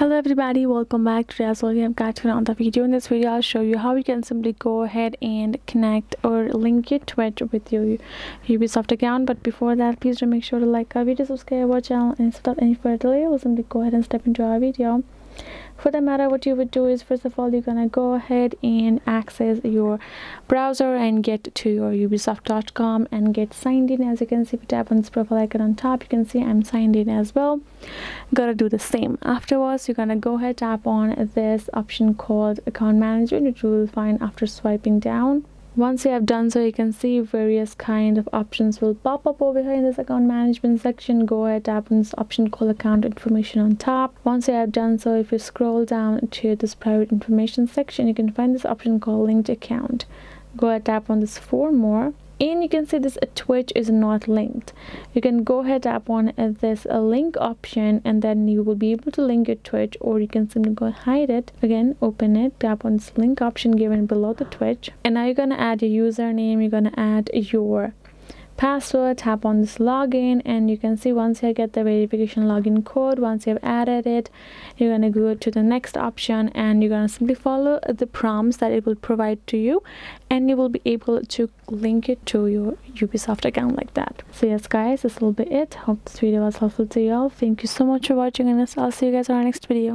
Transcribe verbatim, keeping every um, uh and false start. Hello everybody, welcome back. Today as well, we have got on the video. In this video, I'll show you how you can simply go ahead and connect or link your Twitch with your Ubisoft account. But before that, please do make sure to like our video, subscribe our channel, and without any further delay, we'll simply go ahead and step into our video. For that matter, what you would do is, first of all, you're gonna go ahead and access your browser and get to your ubisoft dot com and get signed in. As you can see, if you tap on this profile icon on top, you can see I'm signed in as well. Gotta do the same. Afterwards, you're gonna go ahead, tap on this option called account management, which you will find after swiping down. Once you have done so, you can see various kind of options will pop up over here in this account management section. Go ahead, tap on this option called account information on top. Once you have done so, if you scroll down to this private information section, you can find this option called linked account. Go ahead, tap on this for more. And you can see this Twitch is not linked. You can go ahead, tap on this link option, and then you will be able to link your Twitch, or you can simply go hide it. Again, open it, tap on this link option given below the Twitch, and now you're going to add your username, you're going to add your password, tap on this login, and you can see once you get the verification login code, once you have added it, you're going to go to the next option and you're going to simply follow the prompts that it will provide to you, and you will be able to link it to your Ubisoft account like that. So yes guys, this will be it. Hope this video was helpful to you all. Thank you so much for watching, and I'll see you guys on our next video.